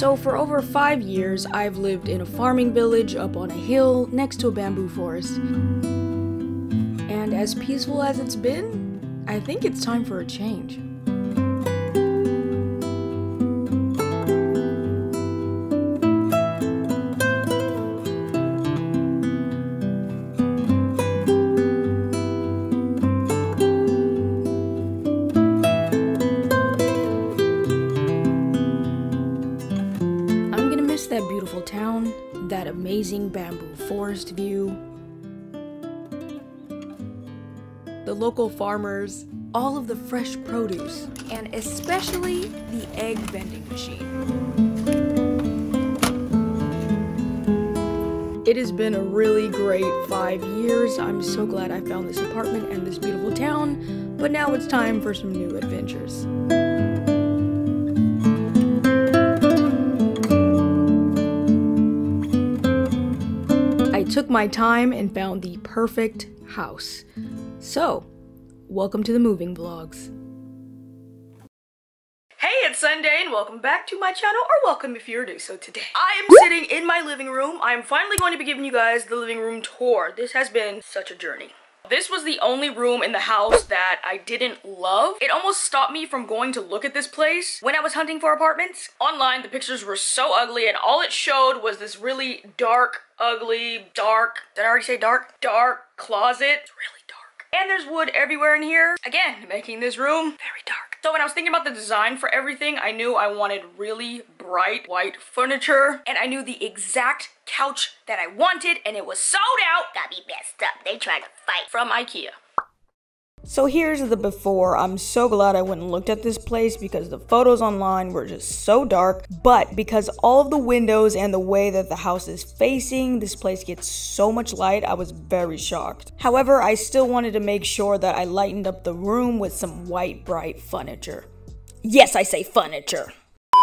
So for over 5 years, I've lived in a farming village up on a hill next to a bamboo forest. And as peaceful as it's been, I think it's time for a change. That beautiful town, that amazing bamboo forest view, the local farmers, all of the fresh produce, and especially the egg vending machine. It has been a really great 5 years. I'm so glad I found this apartment and this beautiful town, but now it's time for some new adventures. Took my time and found the perfect house. So, welcome to the moving vlogs. Hey, it's Sunday and welcome back to my channel, or welcome if you're new. So today, I am sitting in my living room. I am finally going to be giving you guys the living room tour. This has been such a journey. This was the only room in the house that I didn't love. It almost stopped me from going to look at this place when I was hunting for apartments. Online, the pictures were so ugly, and all it showed was this really dark, ugly, did I already say dark? Dark closet. It's really dark. And there's wood everywhere in here. Again, making this room very dark. So when I was thinking about the design for everything, I knew I wanted really bright white furniture, and I knew the exact couch that I wanted, and it was sold out. Got me messed up. They tried to fight. From IKEA. So here's the before. I'm so glad I went and looked at this place because the photos online were just so dark, but because all of the windows and the way that the house is facing, this place gets so much light, I was very shocked. However, I still wanted to make sure that I lightened up the room with some white, bright furniture. Yes, I say furniture.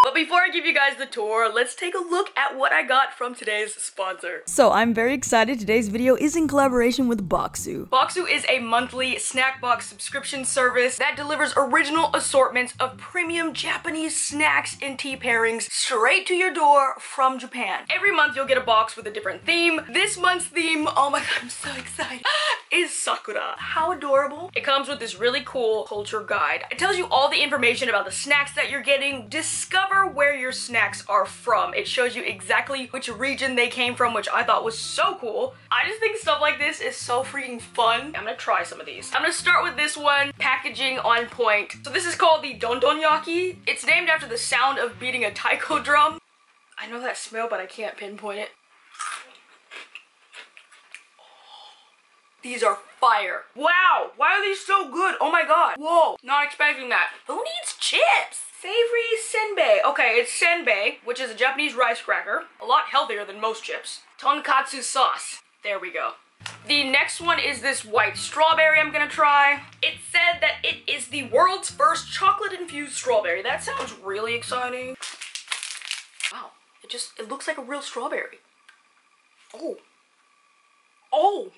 But before I give you guys the tour, let's take a look at what I got from today's sponsor. So I'm very excited. Today's video is in collaboration with Bokksu. Bokksu is a monthly snack box subscription service that delivers original assortments of premium Japanese snacks and tea pairings straight to your door from Japan. Every month you'll get a box with a different theme. This month's theme, oh my god, I'm so excited, is Sakura. How adorable. It comes with this really cool culture guide. It tells you all the information about the snacks that you're getting. Discover where your snacks are from. It shows you exactly which region they came from, which I thought was so cool. I just think stuff like this is so freaking fun. I'm gonna try some of these. I'm gonna start with this one, packaging on point. So this is called the Dondonyaki. It's named after the sound of beating a taiko drum. I know that smell, but I can't pinpoint it. These are fire. Wow, why are these so good? Oh my god. Whoa, not expecting that. Who needs chips? Savory senbei. Okay, it's senbei, which is a Japanese rice cracker. A lot healthier than most chips. Tonkatsu sauce. There we go. The next one is this white strawberry I'm gonna try. It said that it is the world's first chocolate-infused strawberry. That sounds really exciting. Wow, it looks like a real strawberry. Oh. Oh!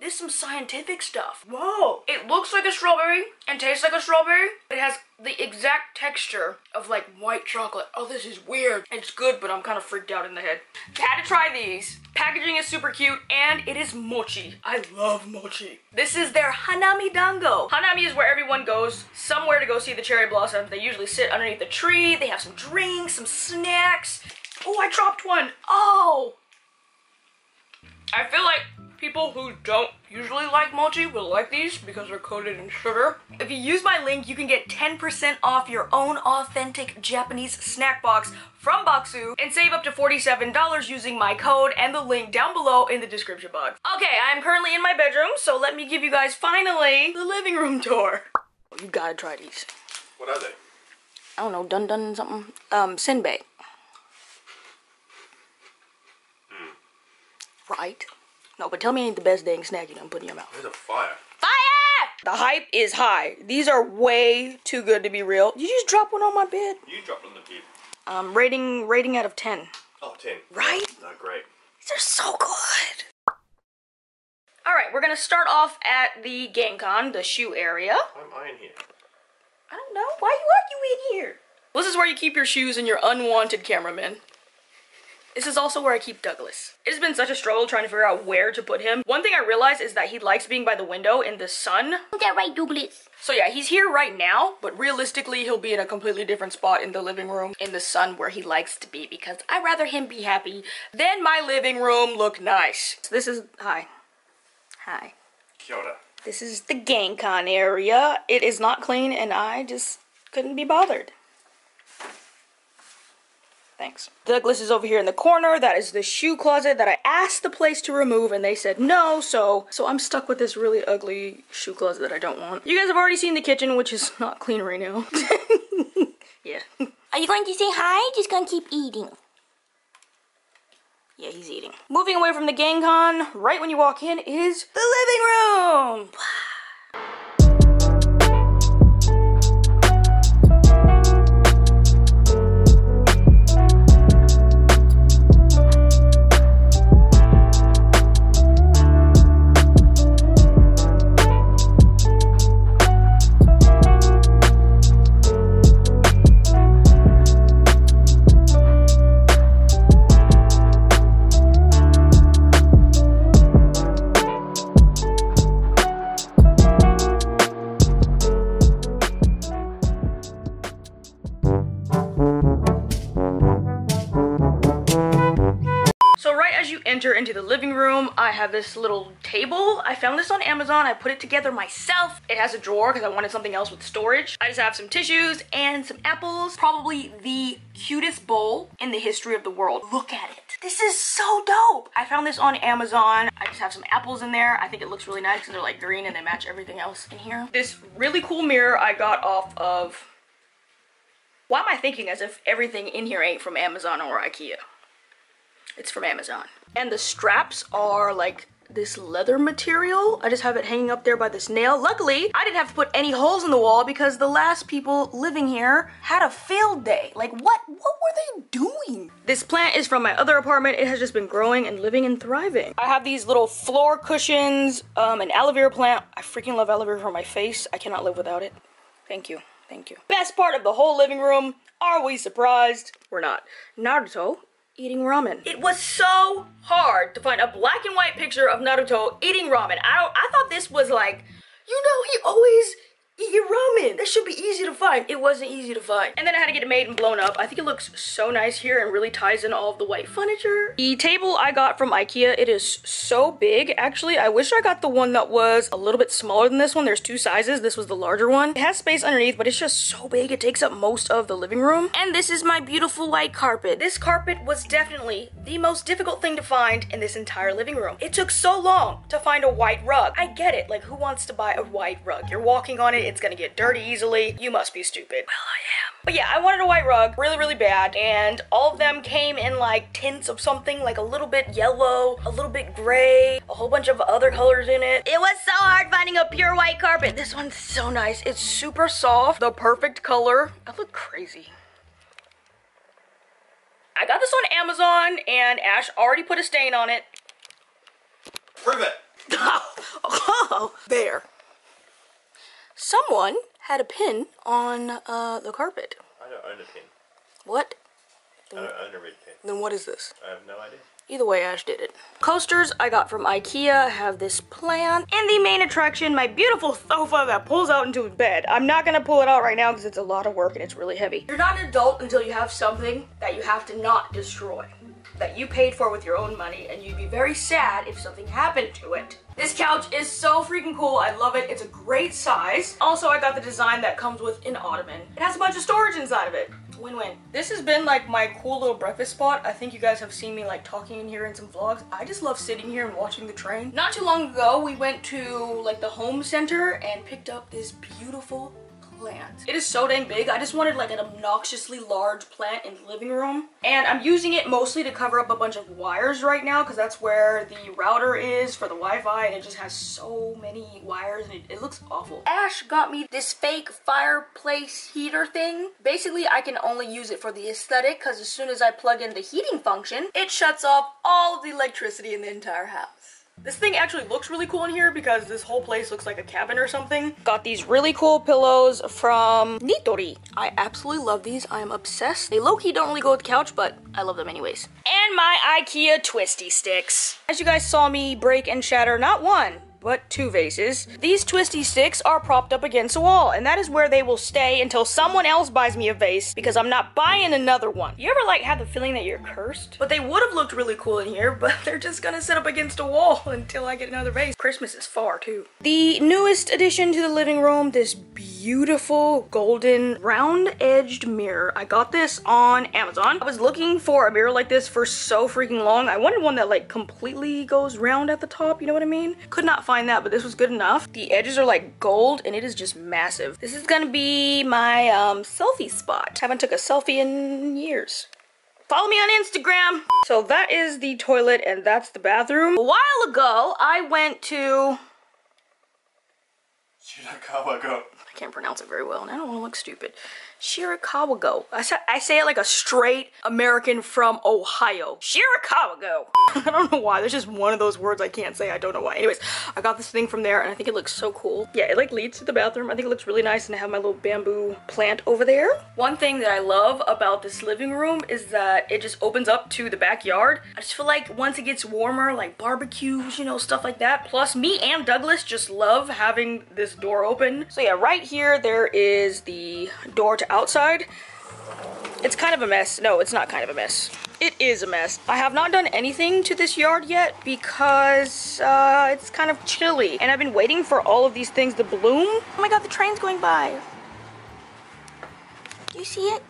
This is some scientific stuff. Whoa. It looks like a strawberry and tastes like a strawberry. It has the exact texture of like white chocolate. Oh, this is weird. It's good, but I'm kind of freaked out in the head. I had to try these. Packaging is super cute and it is mochi. I love mochi. This is their Hanami Dango. Hanami is where everyone goes somewhere to go see the cherry blossoms. They usually sit underneath the tree. They have some drinks, some snacks. Oh, I dropped one. Oh. I feel like people who don't usually like mochi will like these because they're coated in sugar. If you use my link, you can get 10% off your own authentic Japanese snack box from Bokksu and save up to $47 using my code and the link down below in the description box. Okay, I'm currently in my bedroom, so let me give you guys finally the living room tour. You gotta try these. What are they? I don't know, dun-dun something. Senbei. Right? No, but tell me ain't the best dang snack you done put in your mouth. There's a fire. Fire! The hype is high. These are way too good to be real. Did you just drop one on my bed? You dropped one on the bed. Rating out of 10. Oh, 10. Right? Not great. These are so good. All right, we're gonna start off at the genkan, the shoe area. Why am I in here? I don't know. Why are you in here? This is where you keep your shoes and your unwanted cameraman. This is also where I keep Douglas. It's been such a struggle trying to figure out where to put him. One thing I realized is that he likes being by the window in the sun. Is that right, Douglas? So yeah, he's here right now, but realistically, he'll be in a completely different spot in the living room in the sun where he likes to be because I'd rather him be happy than my living room look nice. So this is, hi. Hi. Kia ora. This is the genkan area. It is not clean and I just couldn't be bothered. Thanks. Douglas is over here in the corner. That is the shoe closet that I asked the place to remove and they said no, so I'm stuck with this really ugly shoe closet that I don't want. You guys have already seen the kitchen, which is not clean right now. Yeah. Are you going to say hi? Just gonna keep eating. Yeah, he's eating. Moving away from the genkan, right when you walk in is the living room! Into the living room, I have this little table. I found this on Amazon. I put it together myself. It has a drawer because I wanted something else with storage. I just have some tissues and some apples. Probably the cutest bowl in the history of the world. Look at it. This is so dope. I found this on Amazon. I just have some apples in there. I think it looks really nice because they're like green and they match everything else in here. This really cool mirror I got off of... Why am I thinking as if everything in here ain't from Amazon or IKEA? It's from Amazon. And the straps are like this leather material. I just have it hanging up there by this nail. Luckily, I didn't have to put any holes in the wall because the last people living here had a field day. Like what were they doing? This plant is from my other apartment. It has just been growing and living and thriving. I have these little floor cushions, an aloe vera plant. I freaking love aloe vera for my face. I cannot live without it. Thank you. Thank you. Best part of the whole living room. Are we surprised? We're not. Naruto eating ramen. It was so hard to find a black and white picture of Naruto eating ramen. I thought this was like, you know, he always eat ramen. That should be easy to find. It wasn't easy to find. And then I had to get it made and blown up. I think it looks so nice here and really ties in all of the white furniture. The table I got from IKEA, it is so big. Actually, I wish I got the one that was a little bit smaller than this one. There's two sizes. This was the larger one. It has space underneath, but it's just so big. It takes up most of the living room. And this is my beautiful white carpet. This carpet was definitely the most difficult thing to find in this entire living room. It took so long to find a white rug. I get it. Like, who wants to buy a white rug? You're walking on it. It's gonna get dirty easily. You must be stupid. Well, I am. But yeah, I wanted a white rug really, really bad, and all of them came in like tints of something, like a little bit yellow, a little bit gray, a whole bunch of other colors in it. It was so hard finding a pure white carpet. This one's so nice. It's super soft, the perfect color. I look crazy. I got this on Amazon, and Ash already put a stain on it. Prove it. Oh, there. Someone had a pin on the carpet. I don't own a pin. What? I don't own a red pin. Then what is this? I have no idea. Either way, Ash did it. Coasters I got from IKEA. I have this plant. And the main attraction, my beautiful sofa that pulls out into a bed. I'm not gonna pull it out right now because it's a lot of work and it's really heavy. You're not an adult until you have something that you have to not destroy, that you paid for with your own money, and you'd be very sad if something happened to it. This couch is so freaking cool. I love it. It's a great size. Also, I got the design that comes with an ottoman. It has a bunch of storage inside of it. Win-win. This has been like my cool little breakfast spot. I think you guys have seen me like talking in here in some vlogs. I just love sitting here and watching the train. Not too long ago, we went to like the home center and picked up this beautiful plant. It is so dang big. I just wanted like an obnoxiously large plant in the living room. And I'm using it mostly to cover up a bunch of wires right now because that's where the router is for the Wi-Fi, and it just has so many wires and it looks awful. Ash got me this fake fireplace heater thing. Basically, I can only use it for the aesthetic because as soon as I plug in the heating function, it shuts off all of the electricity in the entire house. This thing actually looks really cool in here because this whole place looks like a cabin or something. Got these really cool pillows from Nitori. I absolutely love these. I am obsessed. They low-key don't really go with the couch, but I love them anyways. And my IKEA twisty sticks. As you guys saw me break and shatter, not one, but two vases. These twisty sticks are propped up against a wall, and that is where they will stay until someone else buys me a vase, because I'm not buying another one. You ever like have the feeling that you're cursed? But they would have looked really cool in here, but they're just gonna sit up against a wall until I get another vase. Christmas is far too. The newest addition to the living room, this beautiful golden round-edged mirror. I got this on Amazon. I was looking for a mirror like this for so freaking long. I wanted one that like completely goes round at the top, you know what I mean? Could not find that, but this was good enough. The edges are like gold and it is just massive. This is gonna be my selfie spot. Haven't took a selfie in years. Follow me on Instagram. So that is the toilet and that's the bathroom. A while ago, I went to Shirakawago. I can't pronounce it very well and I don't want to look stupid. Shirakawago. I say it like a straight American from Ohio. Shirakawago. I don't know why. There's just one of those words I can't say. I don't know why. Anyways, I got this thing from there and I think it looks so cool. Yeah, it like leads to the bathroom. I think it looks really nice and I have my little bamboo plant over there. One thing that I love about this living room is that it just opens up to the backyard. I just feel like once it gets warmer, like barbecues, you know, stuff like that. Plus me and Douglas just love having this door open. So yeah, right here there is the door to outside. It's kind of a mess. No, it's not kind of a mess. It is a mess. I have not done anything to this yard yet because it's kind of chilly and I've been waiting for all of these things to bloom. Oh my god, the train's going by. Do you see it?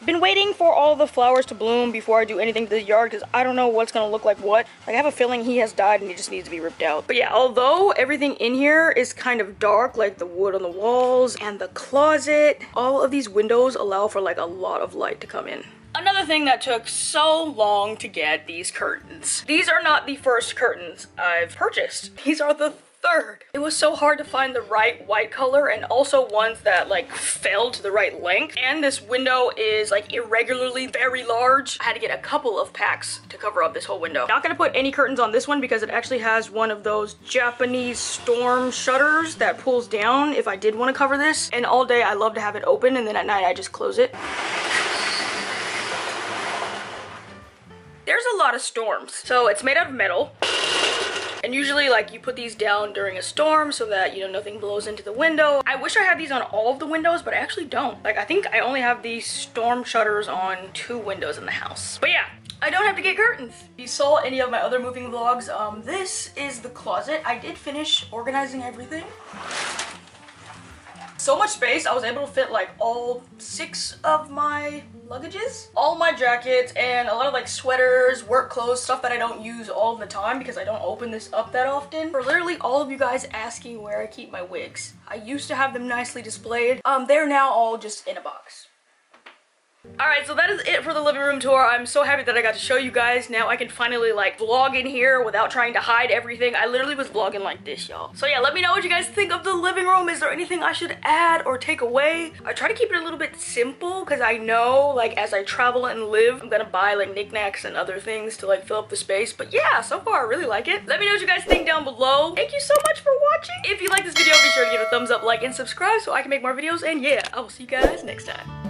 I've been waiting for all the flowers to bloom before I do anything to the yard because I don't know what's gonna look like what. Like I have a feeling he has died and he just needs to be ripped out. But yeah, although everything in here is kind of dark, like the wood on the walls and the closet, all of these windows allow for like a lot of light to come in. Another thing that took so long to get, these curtains. These are not the first curtains I've purchased. These are the third. It was so hard to find the right white color and also ones that like fell to the right length. And this window is like irregularly very large. I had to get a couple of packs to cover up this whole window. Not gonna put any curtains on this one because it actually has one of those Japanese storm shutters that pulls down if I did want to cover this. And all day I love to have it open and then at night I just close it. There's a lot of storms. So it's made out of metal. And usually like you put these down during a storm so that, you know, nothing blows into the window. I wish I had these on all of the windows, but I actually don't. Like I think I only have these storm shutters on 2 windows in the house. But yeah, I don't have to get curtains. If you saw any of my other moving vlogs, this is the closet. I did finish organizing everything. So much space, I was able to fit like all 6 of my luggages, all my jackets, and a lot of like sweaters, work clothes, stuff that I don't use all the time because I don't open this up that often. For literally all of you guys asking where I keep my wigs. I used to have them nicely displayed. They're now all just in a box. Alright, so that is it for the living room tour. I'm so happy that I got to show you guys. Now I can finally like vlog in here without trying to hide everything. I literally was vlogging like this, y'all. So yeah, let me know what you guys think of the living room. Is there anything I should add or take away? I try to keep it a little bit simple because I know like as I travel and live, I'm gonna buy like knickknacks and other things to like fill up the space. But yeah, so far I really like it. Let me know what you guys think down below. Thank you so much for watching. If you like this video, be sure to give it a thumbs up, like, and subscribe so I can make more videos. And yeah, I will see you guys next time.